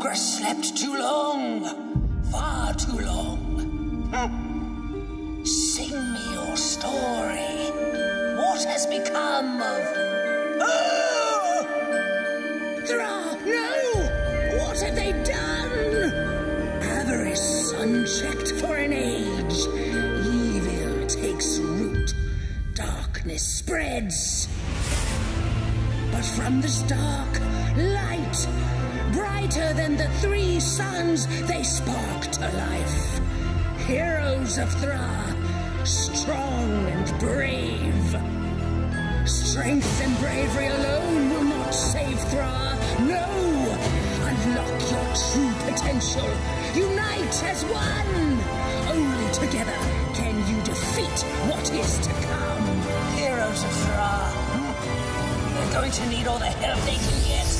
Ogras slept too long, far too long. Sing me your story. What has become of... Oh! Thra, no! What have they done? Avarice unchecked for an age. Evil takes root. Darkness spreads. But from this dark light, brighter than the three suns, they sparked a life. Heroes of Thra, strong and brave. Strength and bravery alone will not save Thra. No! Unlock your true potential. Unite as one! Only together can you defeat what is to come. Heroes of Thra. They're going to need all the help they can get.